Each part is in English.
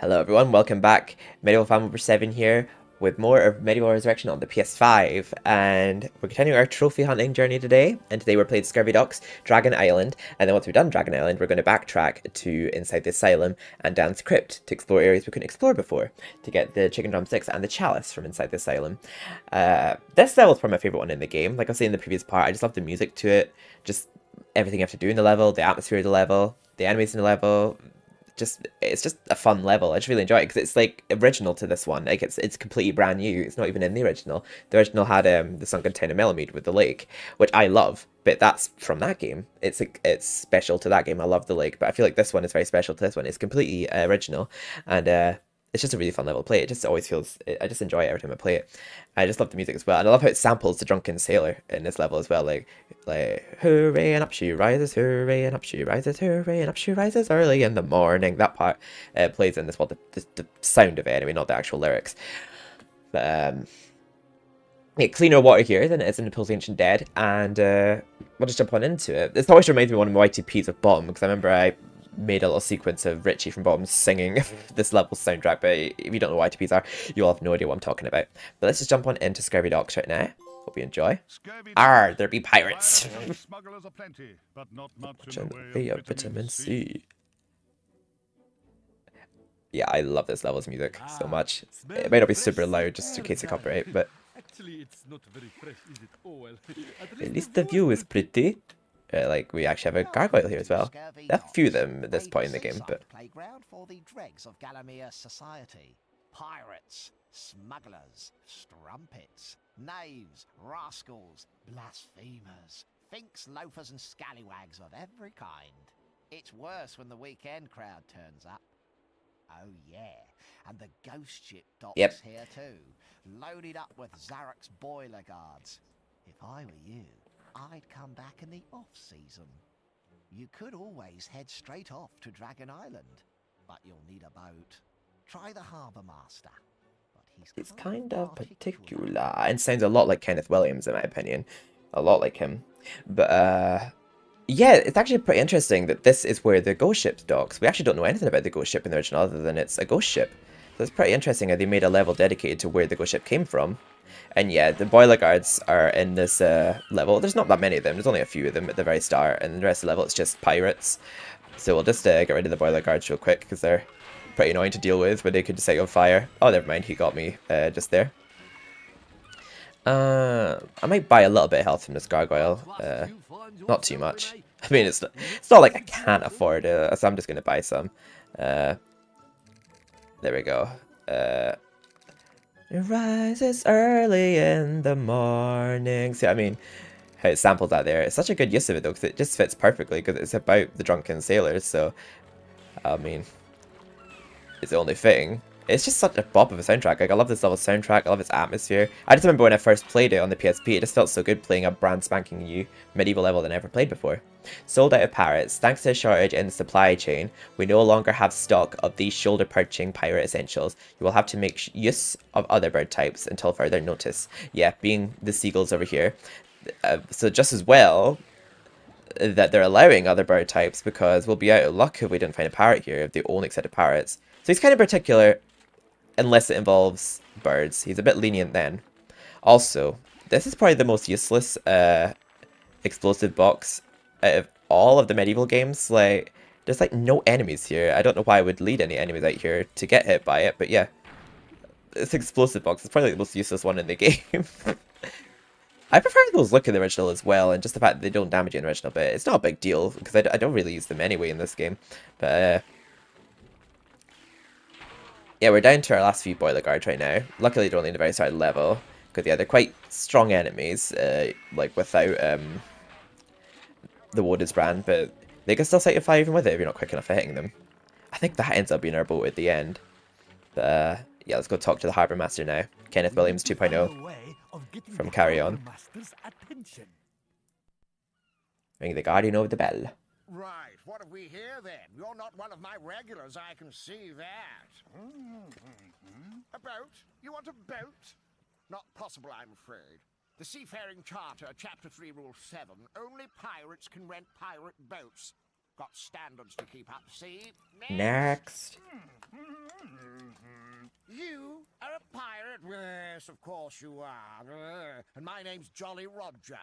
Hello everyone, welcome back. Medieval Fan Number 7 here with more of Medieval Resurrection on the PS5, and we're continuing our trophy hunting journey today, and today we're playing Scurvy Docks, Dragon Island, and then once we've done Dragon Island we're going to backtrack to Inside the Asylum and Dan's Crypt to explore areas we couldn't explore before, to get the chicken drumsticks and the chalice from Inside the Asylum. This level's probably my favourite one in the game. Like I was saying in the previous part, I just love the music to it, just everything you have to do in the level, the atmosphere of the level, the enemies in the level. It's just a fun level. I just really enjoy it because it's like original to this one. Like it's completely brand new. It's not even in the original. The original had the sunken town of Melamede with the lake, which I love. But that's from that game. It's special to that game. I love the lake, but I feel like this one is very special to this one. It's completely original, and it's just a really fun level to play. It just always feels. I just enjoy it every time I play it. I just love the music as well, and I love how it samples the drunken sailor in this level as well. Like hooray and up she rises, hooray and up she rises, hooray and up she rises early in the morning. That part plays in this one. The sound of it, anyway, not the actual lyrics. But yeah, cleaner water here than it is in the Pillsy Ancient Dead, and we'll just jump on into it. This always reminds me of one of my YTPs of Bottom, because I remember I made a little sequence of Ritchie from Bottom singing this level's soundtrack, but if you don't know what ITPs are, you'll have no idea what I'm talking about. But let's just jump on into Scurvy Docks right now. Hope you enjoy. Arr, there be pirates! Smugglers are plenty, but not much in the way of vitamin C. Yeah, I love this level's music so much. It may not be super loud, just in case of copyright, but... Actually, it's not very fresh, is it? Oh, well. At least the view is pretty. Like, we actually have a gargoyle here as well. There are a few of them at this point in the game, but... ...playground for the dregs of Gallowmere society. Pirates, smugglers, strumpets, knaves, rascals, blasphemers, finks, loafers and scallywags of every kind. It's worse when the weekend crowd turns up. Oh yeah, and the ghost ship docks here too, loaded up with Zarok's boiler guards. If I were you, I'd come back in the off-season. You could always head straight off to Dragon Island, but you'll need a boat. Try the harbour master. But he's kind of particular, and sounds a lot like Kenneth Williams, in my opinion. A lot like him. But, yeah, it's actually pretty interesting that this is where the ghost ship docks. We actually don't know anything about the ghost ship in the original, other than it's a ghost ship. So it's pretty interesting how they made a level dedicated to where the ghost ship came from. And yeah, the boiler guards are in this level. There's not that many of them. There's only a few of them at the very start, and the rest of the level it's just pirates. So we'll just get rid of the boiler guards real quick, because they're pretty annoying to deal with, where they could just set you on fire. Oh, never mind, he got me just there. I might buy a little bit of health from this gargoyle. Not too much. I mean, it's not like I can't afford it, so I'm just going to buy some. There we go. It rises early in the morning. See, I mean, how it sampled that there. It's such a good use of it, though, because it just fits perfectly, because it's about the drunken sailors, so... I mean, it's the only thing. It's just such a bop of a soundtrack. Like, I love this level's soundtrack, I love its atmosphere. I just remember when I first played it on the PSP, it just felt so good playing a brand spanking new medieval level that I never played before. Sold out of pirates. Thanks to a shortage in the supply chain, we no longer have stock of these shoulder-perching pirate essentials. You will have to make use of other bird types until further notice. Yeah, being the seagulls over here. So just as well that they're allowing other bird types, because we'll be out of luck if we didn't find a parrot here, the only set of parrots. So he's kind of particular, unless it involves birds. He's a bit lenient then. Also, this is probably the most useless explosive box out of all of the medieval games. Like, there's like no enemies here. I don't know why I would lead any enemies out here to get hit by it, but yeah. This explosive box is probably like the most useless one in the game. I prefer those look in the original as well, and just the fact that they don't damage you in the original, but it's not a big deal, because I don't really use them anyway in this game. But yeah, we're down to our last few boiler guards right now. Luckily they're only in the very start level, because yeah, they're quite strong enemies, like without the Woden's Brand, but they can still set you fire even with it if you're not quick enough at hitting them. I think that ends up being our boat at the end. But yeah, let's go talk to the harbour master now. Kenneth Williams 2.0 from Carry On. Ring the guardian over the bell. Right, what have we here then? You're not one of my regulars, I can see that. A boat? You want a boat? Not possible, I'm afraid. The Seafaring Charter, Chapter 3, Rule 7, only pirates can rent pirate boats. Got standards to keep up, see? Next. Yes, of course you are. And my name's Jolly Roger.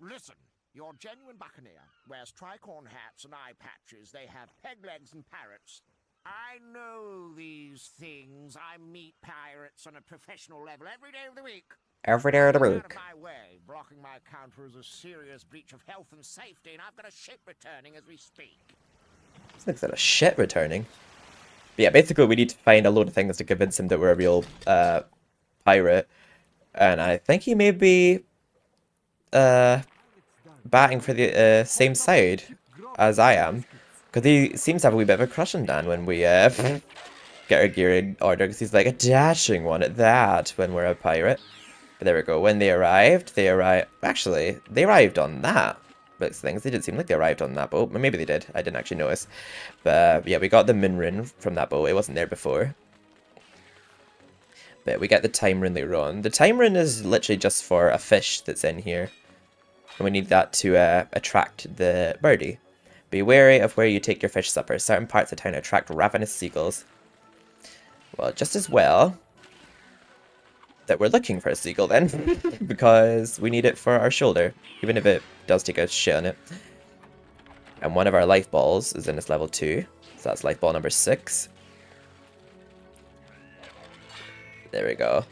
Listen, you're genuine buccaneer. Wears tricorn hats and eye patches. They have peg legs and parrots. I know these things. I meet pirates on a professional level every day of the week. Every day of the week. Out of my way. Blocking my counter is a serious breach of health and safety, and I've got a ship returning as we speak. This looks like a ship returning. But yeah, basically we need to find a load of things to convince him that we're a real pirate. And I think he may be batting for the same side as I am. Because he seems to have a wee bit of a crush on Dan when we get our gear in order. Because he's like a dashing one at that when we're a pirate. But there we go. When they arrived... Actually, they arrived on that. Things. They didn't seem like they arrived on that boat. Maybe they did. I didn't actually notice. But yeah, we got the Min Rune from that boat. It wasn't there before. But we get the Time Rune later on. The Time Rune is literally just for a fish that's in here. And we need that to attract the birdie. Be wary of where you take your fish supper. Certain parts of town attract ravenous seagulls. Well, just as well that we're looking for a seagull then, because we need it for our shoulder, even if it does take a shit on it. And one of our life balls is in this level 2, so that's life ball number 6. There we go.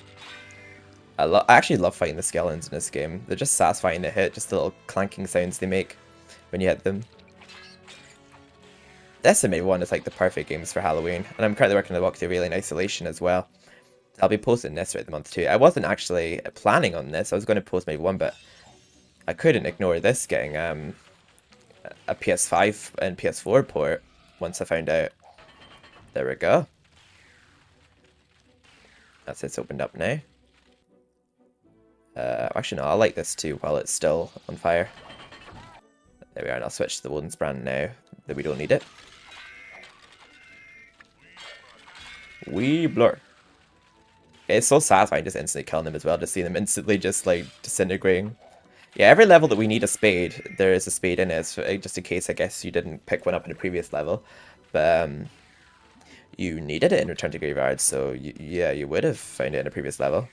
I actually love fighting the skeletons in this game. They're just satisfying to hit, just the little clanking sounds they make when you hit them. Decimate 1 is like the perfect games for Halloween, and I'm currently working on the walkthrough Alien Isolation as well. I'll be posting this throughout the month too. I wasn't actually planning on this. I was going to post maybe one, but I couldn't ignore this getting a PS5 and PS4 port once I found out. There we go. That's it's opened up now. Actually, no, I'll light this too while it's still on fire. There we are, and I'll switch to the Woden's brand now that we don't need it. Wee blur. It's so satisfying just instantly killing them as well, just seeing them instantly just like disintegrating. Yeah, every level that we need a spade, there is a spade in it, so just in case I guess you didn't pick one up in a previous level. But you needed it in Return to Graveyard, so yeah, you would have found it in a previous level.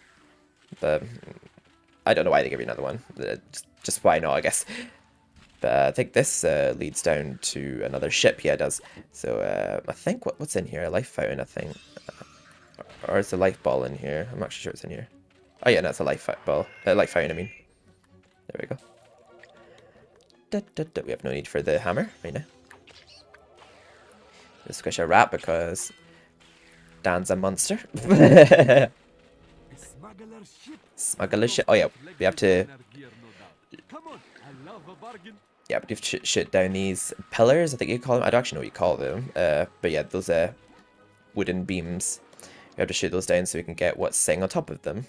But I don't know why they give you another one. Just why not, I guess. But I think this leads down to another ship. Yeah, it does. So I think what's in here? A life fountain, I think. Or is the life ball in here? I'm not sure it's in here. Oh yeah, that's no, a life ball. Life fountain, I mean. There we go. We have no need for the hammer right now. Let's squish a rat because Dan's a monster. Smuggler ship. Oh yeah, we have to. Yeah, but you have to shoot down these pillars. I think you call them. I don't actually know what you call them. But yeah, those wooden beams. We have to shoot those down so we can get what's sitting on top of them.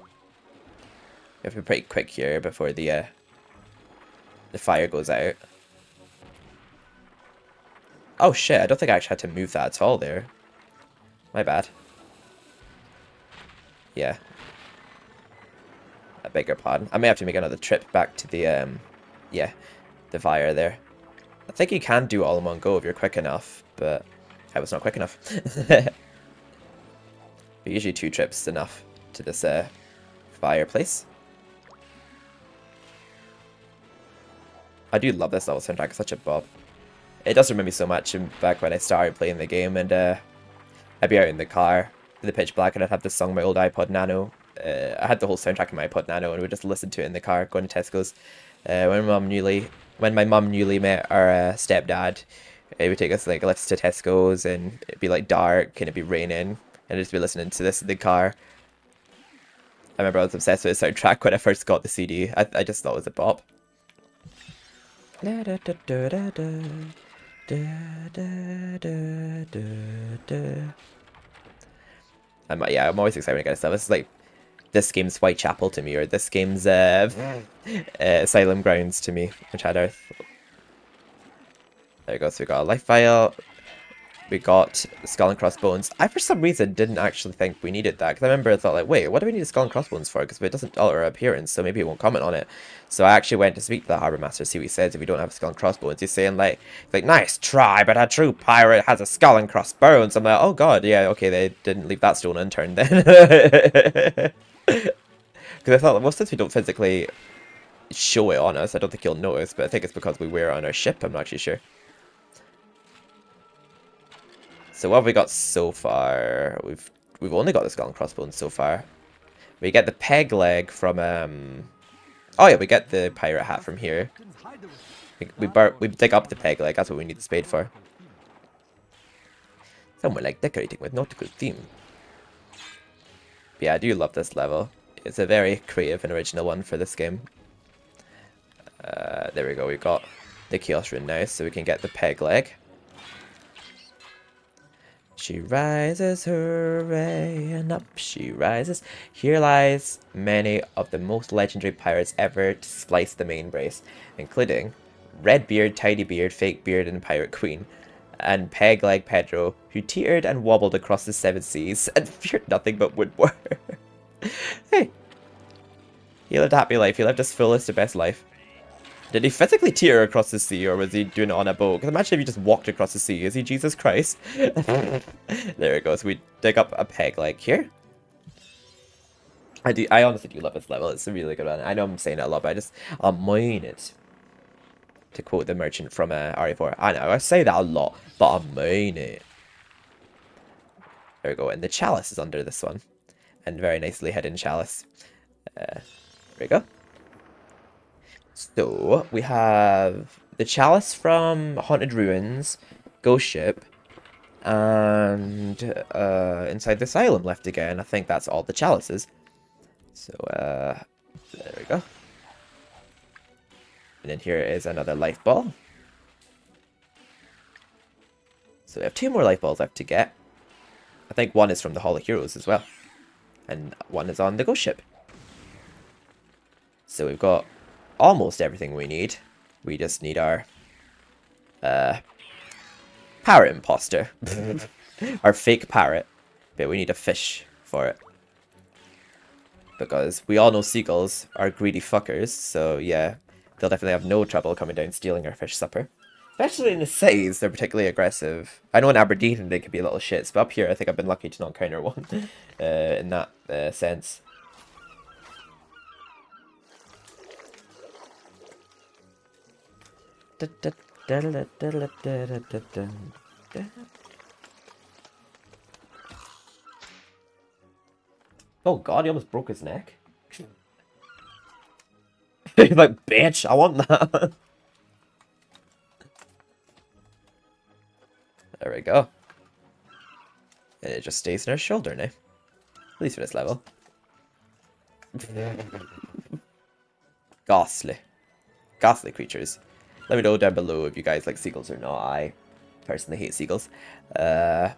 We have to be pretty quick here before the fire goes out. Oh shit, I don't think I actually had to move that at all there. My bad. Yeah. I beg your pardon. I may have to make another trip back to the, yeah, the fire there. I think you can do all in one go if you're quick enough, but... I was not quick enough. But usually 2 trips is enough to this fireplace. I do love this level soundtrack, it's such a bob. It does remember me so much back when I started playing the game, and I'd be out in the car in the pitch black and I'd have this song on my old iPod nano. I had the whole soundtrack in my iPod nano and we'd just listen to it in the car going to Tesco's. When my mum newly met our stepdad, it would take us like lifts to Tesco's, and it'd be like dark, and it'd be raining, and I'd just be listening to this in the car. I remember I was obsessed with the soundtrack when I first got the CD. I just thought it was a bop. Yeah, I'm always excited when I get stuff. This is like this game's Whitechapel to me, or this game's Asylum Grounds to me, which had Earth. There we go, so we got a life vial, we got Skull and Crossbones. I, for some reason, didn't actually think we needed that, because I remember I thought, like, wait, what do we need a Skull and Crossbones for? Because it doesn't alter our appearance, so maybe it won't comment on it. So I actually went to speak to the Harbour Master, see what he says if we don't have a Skull and Crossbones. He's saying, like, nice try, but a true pirate has a Skull and Crossbones. I'm like, oh god, yeah, okay, they didn't leave that stone unturned then. Because I thought, well, since we don't physically show it on us, I don't think he'll notice, but I think it's because we wear it on our ship, I'm not actually sure. So what have we got so far? We've only got the Skull and Crossbones so far. We get the peg leg from oh yeah, we get the pirate hat from here. We dig up the peg leg. That's what we need the spade for. Somewhere like decorating with nautical theme. But yeah, I do love this level. It's a very creative and original one for this game. There we go. We've got the chaos rune now, so we can get the peg leg. She rises, hooray, and up she rises. Here lies many of the most legendary pirates ever to slice the main brace, including Redbeard, Tidybeard, Fakebeard, and Pirate Queen, and Pegleg Pedro, who teetered and wobbled across the seven seas and feared nothing but wood war. Hey, he lived a happy life. He lived his fullest and best life. Did he physically teeter across the sea, or was he doing it on a boat? Because imagine if you just walked across the sea. Is he Jesus Christ? There it goes. We dig up a peg like here. I honestly do love this level. It's a really good one. I know I'm saying it a lot, but I mine it. To quote the merchant from RE4. I know, I say that a lot, but I mine it. There we go. And the chalice is under this one. And very nicely hidden chalice. There we go. So, we have the chalice from Haunted Ruins, Ghost Ship, and Inside the Asylum left again. I think that's all the chalices. So, there we go. And then here is another life ball. So we have two more life balls left to get. I think one is from the Hall of Heroes as well. And one is on the Ghost Ship. So we've got almost everything we need. We just need our parrot imposter. Our fake parrot. But we need a fish for it. Because we all know seagulls are greedy fuckers, so yeah, they'll definitely have no trouble coming down stealing our fish supper. Especially in the cities, they're particularly aggressive. I know in Aberdeen they could be little shits, but up here I think I've been lucky to not encounter one in that sense. Oh god, he almost broke his neck. He's like, bitch, I want that. There we go. And it just stays in her shoulder now. At least for this level. Ghastly. Ghastly creatures. Let me know down below if you guys like seagulls or not. I personally hate seagulls. Wait,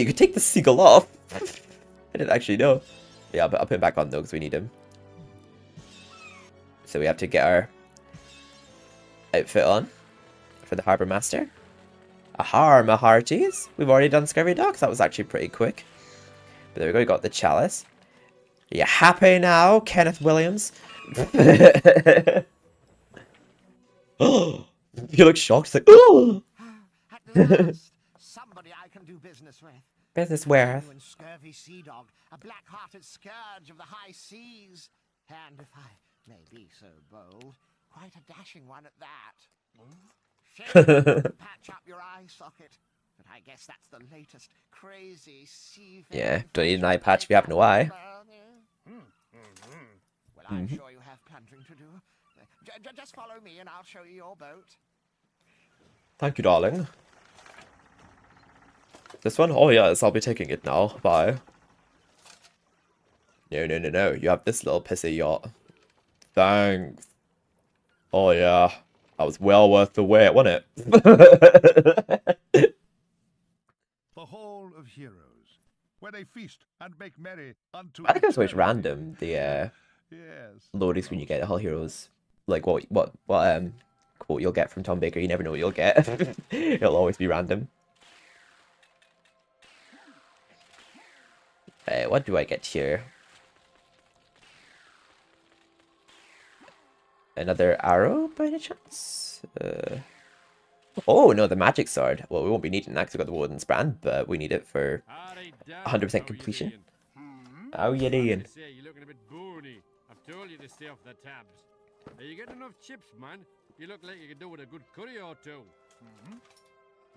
you could take the seagull off. I didn't actually know. Yeah, but I'll put him back on though because we need him. So we have to get our outfit on for the Harbour Master. Ahar, my hearties. We've already done Scurvy Docks. That was actually pretty quick. But there we go. We got the chalice. Are you happy now, Kenneth Williams? Oh, you look shocked. It's like, oh! At last, somebody I can do business with. Business with? And Scurvy Sea Dog, a black-hearted scourge of the high seas, and if I may be so bold, quite a dashing one at that. Patch up your eye socket, but I guess that's the latest crazy sea. Yeah, don't need an eye patch if you have no eye. Well, I'm sure you have plundering to do. Just follow me and I'll show you your boat. Thank you, darling. This one? Oh, yes, I'll be taking it now. Bye. No, no, no, no. You have this little pissy yacht. Thanks. Oh, yeah. That was well worth the wait, wasn't it? The Hall of Heroes, where they feast and make merry unto... I think that's always random, the... Yes. Loadings when you get Hall Heroes. Like what what you'll get from Tom Baker. You never know what you'll get. It'll always be random. What do I get here? Another arrow, by any chance? Oh, no, the magic sword. Well, we won't be needing that because we've got the Woden's Brand, but we need it for 100% completion. How you doing? You're looking a bit bony. I've told you to stay off the tabs. You get enough chips, man. You look like you could do with a good curry or two.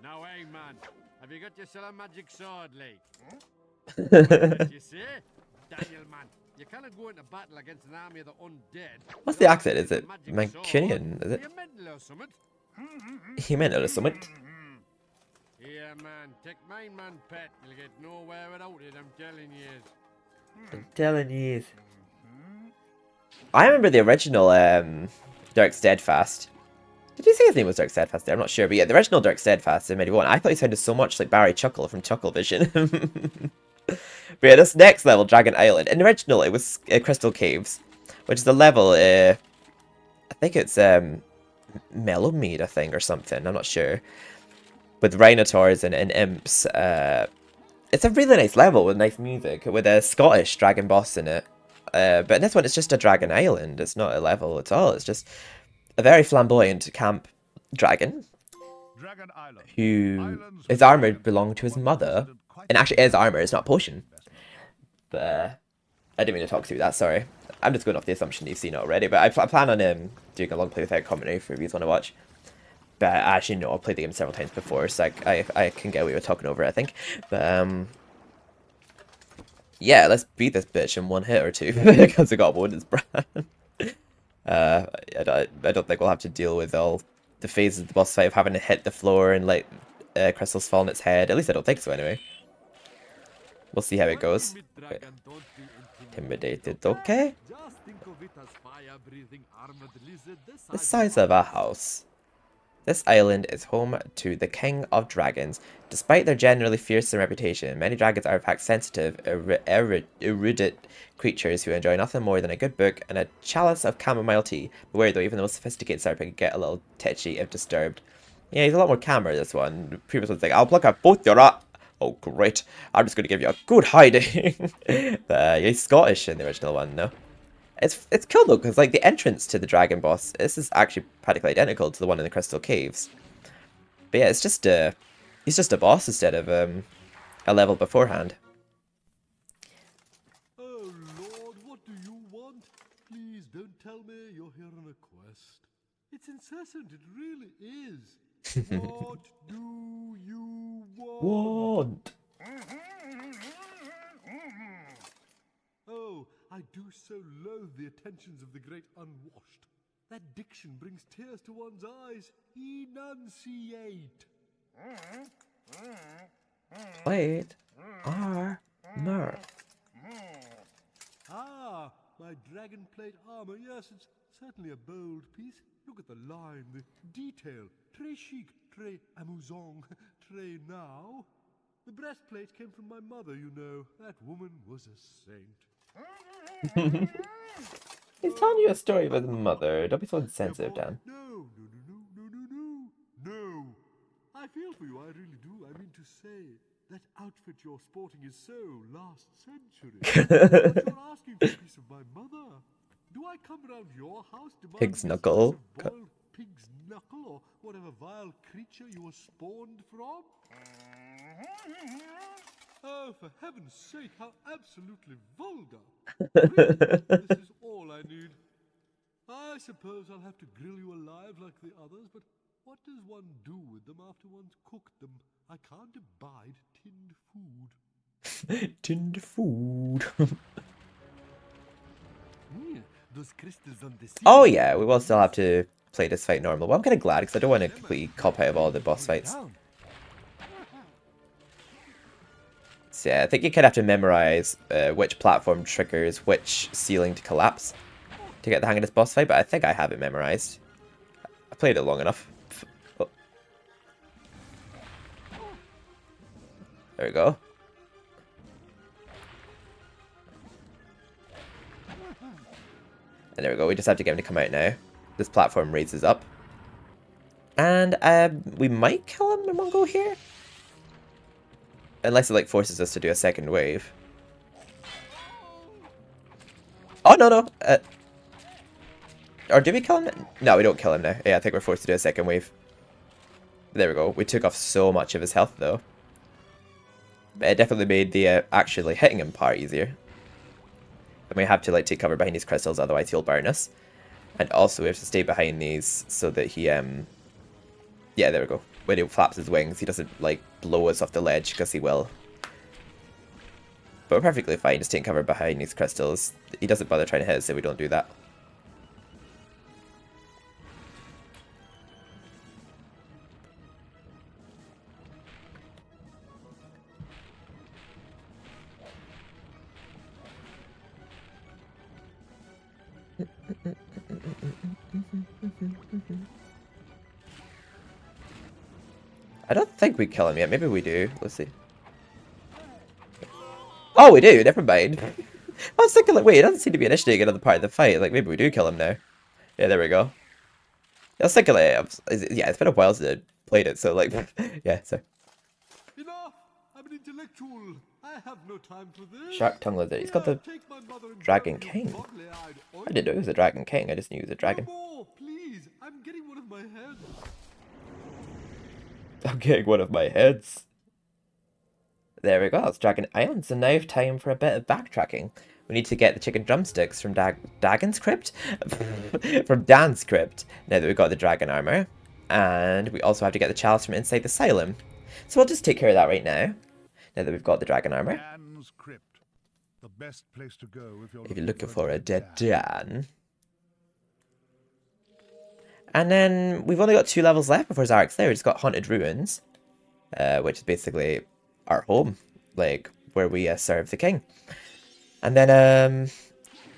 Now, hey, man, have you got yourself a magic sword, Lee? What you say? Daniel, man, you cannot go into battle against an army of the undead. What's the accent? Is it Mancunian? Is it? He meant or something. Yeah, man, take mine, man, pet. You'll get nowhere without it, I'm telling you. I'm telling you. I remember the original Dirk Steadfast. Did you say his name was Dirk Steadfast there? I'm not sure, but yeah, the original Dirk Steadfast in Medieval 1. I thought he sounded so much like Barry Chuckle from Chuckle Vision. But yeah, this next level, Dragon Island. In the original, it was Crystal Caves, which is the level, I think it's Melamede, I think, or something. I'm not sure. With rhinotaurs and imps. It's a really nice level with nice music, with a Scottish dragon boss in it. But in this one, it's just a Dragon Island. It's not a level at all. It's just a very flamboyant camp dragon who his armor belonged to his mother. And actually, is armor. It's not a potion. But I didn't mean to talk through that. Sorry. I'm just going off the assumption you've seen it already. But I plan on doing a long play without commentary for if you want to watch. But actually, no, I've played the game several times before, so I can get away with talking over it, I think. But yeah, let's beat this bitch in one hit or two because I got Woden's Brand. I don't think we'll have to deal with all the phases of the boss fight of having to hit the floor and let crystals fall on its head. At least I don't think so, anyway. We'll see how it goes. Okay. Intimidated, okay. The size of a house. This island is home to the King of Dragons. Despite their generally fearsome reputation, many dragons are in fact sensitive, erudite creatures who enjoy nothing more than a good book and a chalice of chamomile tea. Beware though, even the most sophisticated serpent can get a little tetchy if disturbed. Yeah, he's a lot more camera, this one. The previous one's like, I'll pluck out both your eyes. Oh, great. I'm just going to give you a good hiding. He's Scottish in the original one, no? It's cool though, because like the entrance to the dragon boss, this is actually practically identical to the one in the Crystal Caves. But yeah, it's just a, he's just a boss instead of a level beforehand. Oh Lord, what do you want? Please don't tell me you're here on a quest. It's incessant, it really is. What do you want? Oh. I do so loathe the attentions of the great unwashed. That diction brings tears to one's eyes. Enunciate. Wait. Armor. Ah, my dragon plate armor. Yes, it's certainly a bold piece. Look at the line, the detail. Très chic, très amusant, très now. The breastplate came from my mother, you know. That woman was a saint. He's telling you a story about the mother. Don't be so insensitive, Dan. No. I feel for you, I really do. I mean to say, that outfit you're sporting is so last century. But you're asking for a piece of my mother. Do I come round your house to buy pig's knuckle? Pig's knuckle or whatever vile creature you were spawned from? Oh, for heaven's sake, how absolutely vulgar. Really, this is all I need. I suppose I'll have to grill you alive like the others, but what does one do with them after one's cooked them? I can't abide tinned food. Tinned food. Oh yeah, we will still have to play this fight normal. Well, I'm kind of glad because I don't want to completely cop out of all the boss fights. So yeah, I think you kind of have to memorize which platform triggers which ceiling to collapse to get the hang of this boss fight, but I think I have it memorized. I played it long enough. Oh. There we go. And there we go, we just have to get him to come out now. This platform raises up. And we might kill him in one go here. Unless it like forces us to do a second wave. Oh, no, no. Or do we kill him? No, we don't kill him now. Yeah, I think we're forced to do a second wave. There we go. We took off so much of his health, though. But it definitely made the actually hitting him part easier. And we have to like take cover behind these crystals, otherwise he'll burn us. And also we have to stay behind these so that he... Yeah, there we go. When he flaps his wings, he doesn't like blow us off the ledge, because he will. But we're perfectly fine just taking cover behind these crystals. He doesn't bother trying to hit us, so we don't do that. I don't think we kill him yet. Maybe we do. Let's see. Oh, we do. Never mind. I was thinking, like, wait, it doesn't seem to be initiating another part of the fight. Like, maybe we do kill him now. Yeah, there we go. I was thinking, like, yeah, it's been a while since I played it, so, like, yeah, so. Enough. I'm an intellectual. I have no time for this. Sharp tongue lizard. He's got the Dragon King. I didn't know he was a Dragon King. I just knew he was a dragon. Please, I'm getting one of my heads. I'm getting one of my heads. There we go, that's Dragon Island. So now time for a bit of backtracking. We need to get the chicken drumsticks from Dragon's Crypt? From Dan's Crypt, now that we've got the dragon armor. And we also have to get the chalice from Inside the Asylum. So we'll just take care of that right now, now that we've got the dragon armor. Dan's Crypt. The best place to go if you're looking for a dead Dan. And then we've only got 2 levels left before Zarok's lair. We just got Haunted Ruins, which is basically our home, like where we serve the king. And then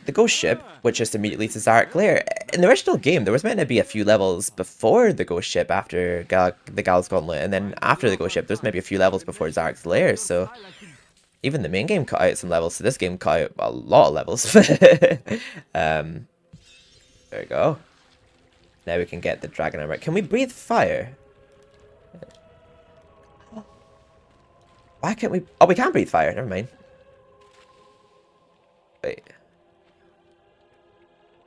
the ghost ship, which just immediately leads to Zarok's lair. In the original game, there was meant to be a few levels before the ghost ship, after the Gal's Gauntlet, and then after the ghost ship, there's maybe a few levels before Zarok's lair. So even the main game cut out some levels, so this game cut out a lot of levels. There we go. Now we can get the dragon armor. Can we breathe fire? Why can't we? Oh, we can breathe fire. Never mind. Wait.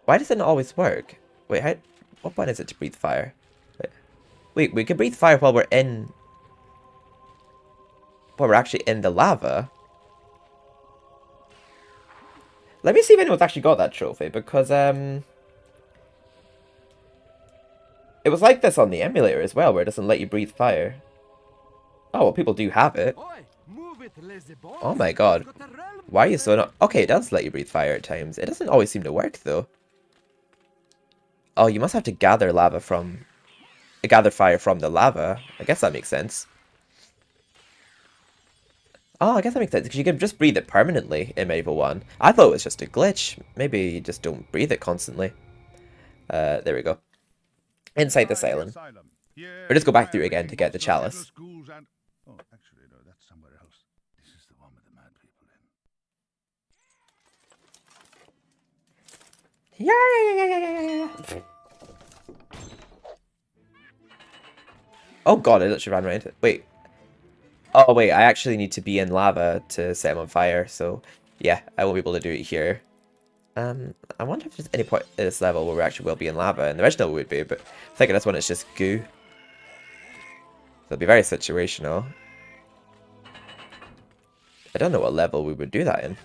Why does it not always work? Wait, how, what button is it to breathe fire? Wait, we can breathe fire while we're in... While we're actually in the lava. Let me see if anyone's actually got that trophy, because, it was like this on the emulator as well, where it doesn't let you breathe fire. Oh, well, people do have it. Oh my god. Why are you so not... Okay, it does let you breathe fire at times. It doesn't always seem to work, though. Oh, you must have to gather lava from... Gather fire from the lava. I guess that makes sense. Oh, I guess that makes sense, because you can just breathe it permanently in Medieval 1. I thought it was just a glitch. Maybe you just don't breathe it constantly. There we go. Inside the Asylum. We'll just go back through again to get the chalice. Oh, actually, no, that's somewhere else. This is the one with the mad people in. Oh god, I literally ran around it. Wait. Oh wait, I actually need to be in lava to set him on fire, so yeah, I won't be able to do it here. I wonder if there's any point in this level where we actually will be in lava. In the original we would be, but I think in this one it's just goo. So it'll be very situational. I don't know what level we would do that in.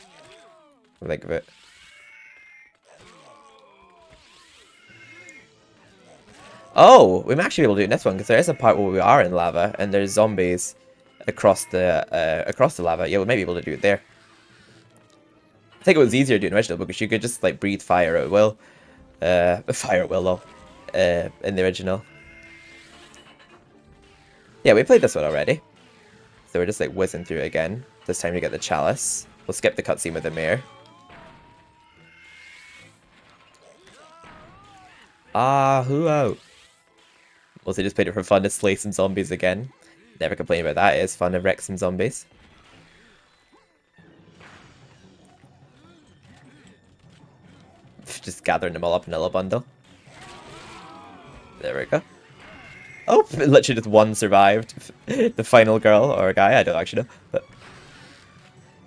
Think of it. Oh! We might actually be able to do it in this one, because there is a part where we are in lava, and there's zombies across the lava. Yeah, we might be able to do it there. I think it was easier doing original because you could just like breathe fire at will, in the original. Yeah, we played this one already, so we're just like whizzing through it again. This time to get the chalice. We'll skip the cutscene with the mayor. Ah, who out? Also, just played it for fun to slay some zombies again. Never complain about that. It is fun to wreck some zombies. Just gathering them all up in a little bundle. There we go. Oh, literally just one survived. The final girl or guy, I don't actually know. But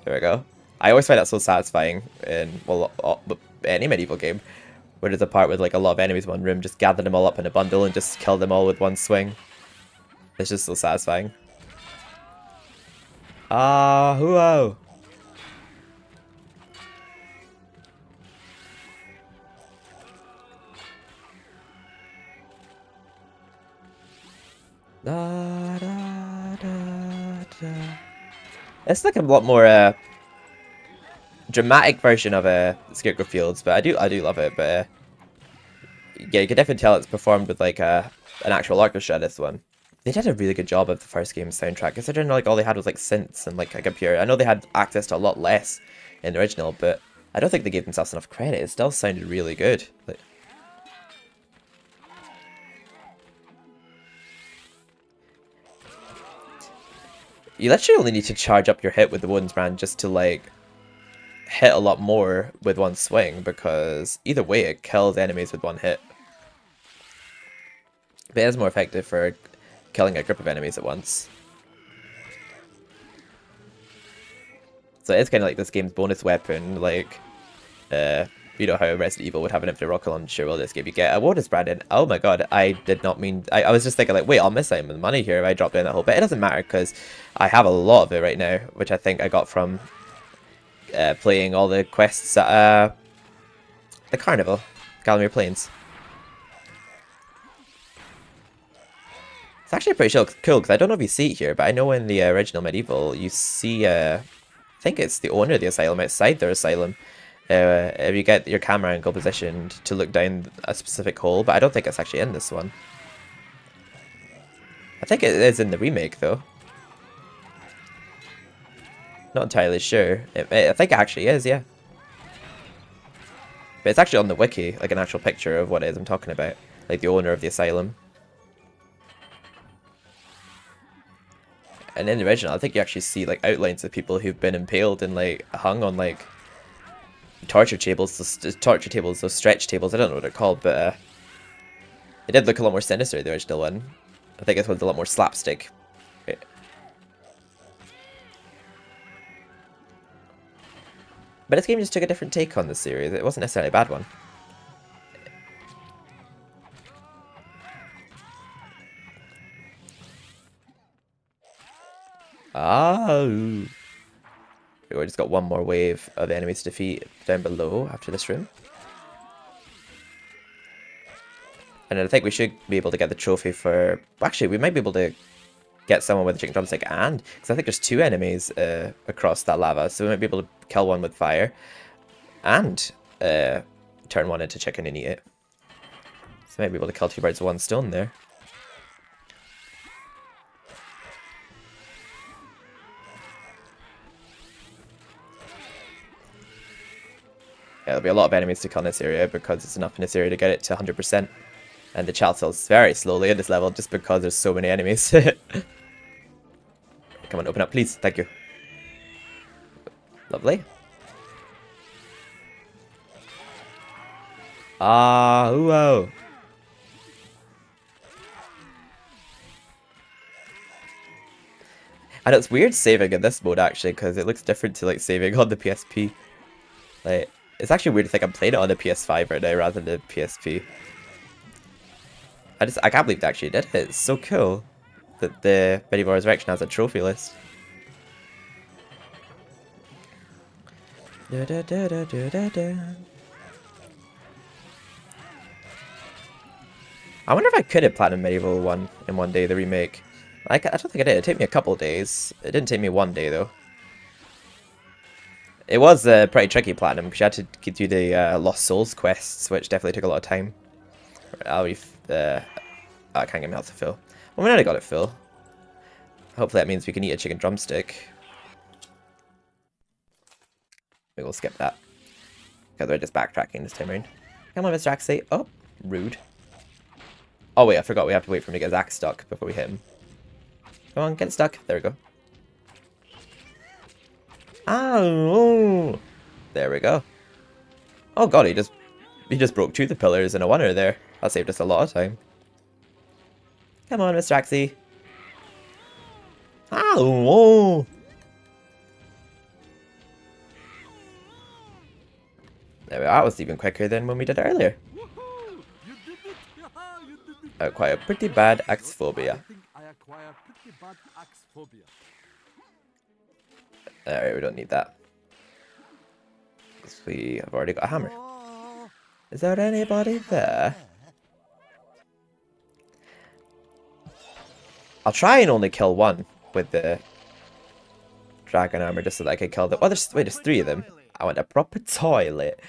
there we go. I always find that so satisfying in, well, any medieval game, where there's a part with like a lot of enemies in one room, just gather them all up in a bundle and just kill them all with one swing. It's just so satisfying. Ah, hoo-oh! Da, da, da, da. It's like a lot more dramatic version of Scarecrow Fields, but I do love it. But yeah, you can definitely tell it's performed with like an actual orchestra. This one, they did a really good job of the first game's soundtrack, considering like all they had was like synths and like a computer. I know they had access to a lot less in the original, but I don't think they gave themselves enough credit. It still sounded really good. Like, you literally only need to charge up your hit with the Woden's Brand just to like hit a lot more with one swing, because either way it kills enemies with one hit. But it is more effective for killing a group of enemies at once. So it's kind of like this game's bonus weapon, like you know how Resident Evil would have an infinite rocket launcher. Well, this game you get a Woden's Brand in. Oh my god, I did not mean... I was just thinking like, wait, I'll miss out on the money here if I drop down that whole bit. It doesn't matter because I have a lot of it right now, which I think I got from playing all the quests at the Carnival, Gallowmere Plains. It's actually pretty cool because I don't know if you see it here, but I know in the original Medieval you see, I think it's the owner of the asylum outside their asylum. If you get your camera angle positioned to look down a specific hole, but I don't think it's actually in this one. I think it is in the remake though. Not entirely sure. I think it actually is, yeah. But it's actually on the wiki, like an actual picture of what it is I'm talking about. Like the owner of the asylum. And in the original, I think you actually see like outlines of people who've been impaled and like hung on like torture tables, those stretch tables, I don't know what they're called, but it did look a lot more sinister, the original one. I think this one's a lot more slapstick. Right. But this game just took a different take on the series. It wasn't necessarily a bad one. Oh! We just got one more wave of enemies to defeat down below after this room. And I think we should be able to get the trophy for... Actually, we might be able to get someone with a chicken drumstick and... Because I think there's two enemies across that lava, so we might be able to kill one with fire. And turn one into chicken and eat it. So we might be able to kill two birds with one stone there. Yeah, there'll be a lot of enemies to kill in this area because it's enough in this area to get it to 100%. And the child sells very slowly at this level just because there's so many enemies. Come on, open up, please. Thank you. Lovely. Ah, whoa. And it's weird saving in this mode actually, because it looks different to like saving on the PSP. Like... It's actually weird to think I'm playing it on the PS5 right now rather than the PSP. I can't believe they actually did it. It's so cool that the Medieval Resurrection has a trophy list. Da, da, da, da, da, da, da. I wonder if I could have platinum Medieval 1 in one day, the remake. I don't think I did. It took me a couple of days. It didn't take me one day though. It was a pretty tricky platinum because you had to do the Lost Souls quests, which definitely took a lot of time. I can't get my health to fill. Well, we already got it full. Hopefully that means we can eat a chicken drumstick. We will skip that because we're just backtracking this time around. Come on, Mr. Axie. Oh, rude. Oh wait, I forgot we have to wait for him to get his axe stuck before we hit him. Come on, get stuck. There we go. Oh, there we go. Oh god, he just broke through the pillars in a wonder there. That saved us a lot of time. Come on, Mr. Axie. Hello! There we are. That was even quicker than when we did it earlier. I acquire pretty bad axe phobia. Alright, we don't need that. Because we have already got a hammer. Is there anybody there? I'll try and only kill one with the dragon armor just so that I can kill them. Oh, there's three of them. I want a proper toilet.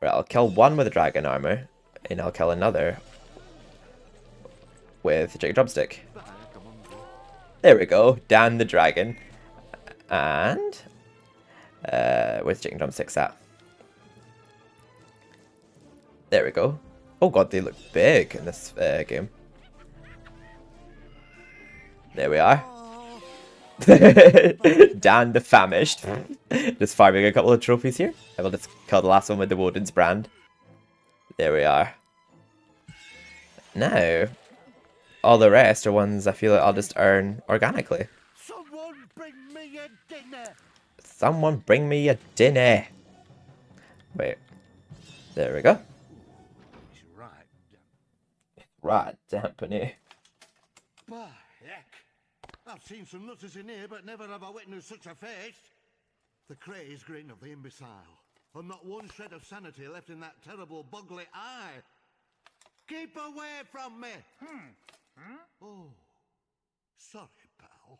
Right, I'll kill one with the dragon armor, and I'll kill another with the chicken drumstick. There we go, Dan the dragon. And where's the chicken drumsticks at? There we go. Oh god, they look big in this game. There we are. Dan the famished. Just farming a couple of trophies here. I will just kill the last one with the Woden's brand. There we are. Now, all the rest are ones I feel like I'll just earn organically. Someone bring me a dinner! Someone bring me a dinner! Wait. There we go. Right, dampening. By heck! I've seen some nutters in here, but never have I witnessed such a face. The crazed grin of the imbecile, and not one shred of sanity left in that terrible boggly eye. Keep away from me! Oh, sorry, pal.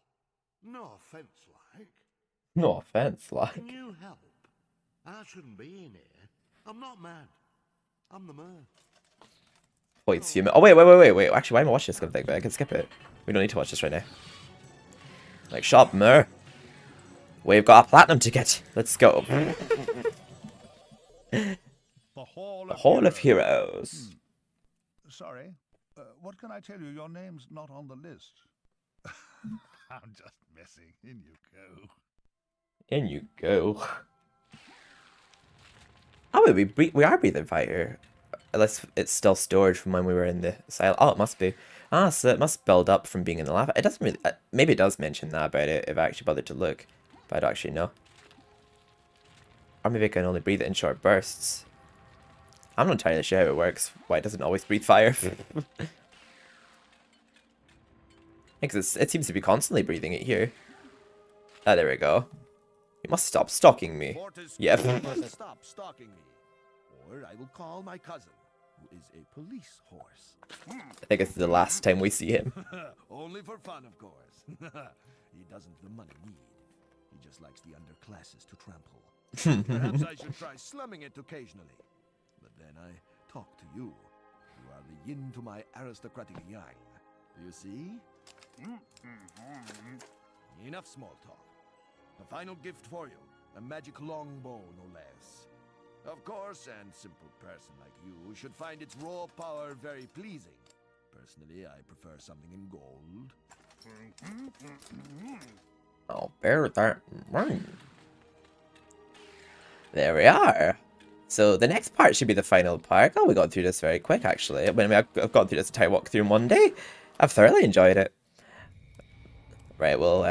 No offence, like. No offence, like. Can you help? I shouldn't be in here. I'm not mad. I'm the man. Oh wait. Actually, why am I watching this kind of thing? But I can skip it. We don't need to watch this right now. Like, shop, mer. We've got a platinum ticket. Let's go. The Hall of Heroes. Sorry. What can I tell you? Your name's not on the list. I'm just messing. In you go. In you go. Oh wait, we are breathing fire. Unless it's still storage from when we were in the asylum. Oh, it must be. Ah, so it must build up from being in the lava. It doesn't really... Maybe it does mention that about it if I actually bothered to look. But I don't actually know. Or maybe I can only breathe it in short bursts. I'm not entirely sure how it works. Why it doesn't always breathe fire. Because it seems to be constantly breathing it here. Ah, there we go. You must stop stalking me. Yep. You must stop stalking me. Or I will call my cousin. Is a police horse. I think it's the last time we see him. Only for fun, of course. He doesn't the money need. He just likes the underclasses to trample. Perhaps I should try slumming it occasionally. But then I talk to you. You are the yin to my aristocratic yang. You see? Enough small talk. A final gift for you. A magic longbow, no less. Of course, and simple person like you should find its raw power very pleasing. Personally, I prefer something in gold. Oh, bear that in mind. There we are. So the next part should be the final part. Oh, we got through this very quick, actually. I mean, I've gone through this entire walkthrough in one day. I've thoroughly enjoyed it. Right, well,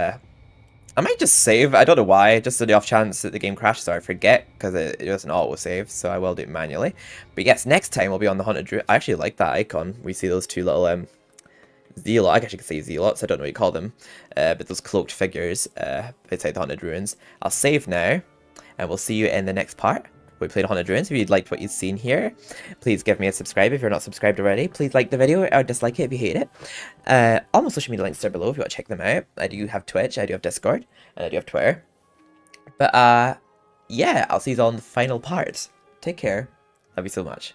I might just save, I don't know why, just on the off chance that the game crashes or I forget, because it doesn't always save, so I will do it manually. But yes, next time we'll be on the Haunted Ruins. I actually like that icon. We see those two little zealots, I guess you could say zealots, I don't know what you call them, but those cloaked figures inside the Haunted Ruins. I'll save now, and we'll see you in the next part. We played Haunted Ruins. If you liked what you've seen here, please give me a subscribe if you're not subscribed already. Please like the video or dislike it if you hate it. All my social media links are below if you want to check them out. I do have Twitch, I do have Discord, and I do have Twitter. But yeah, I'll see you all in the final part. Take care. Love you so much.